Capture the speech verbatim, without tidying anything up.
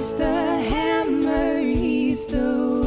He's the hammer, he's the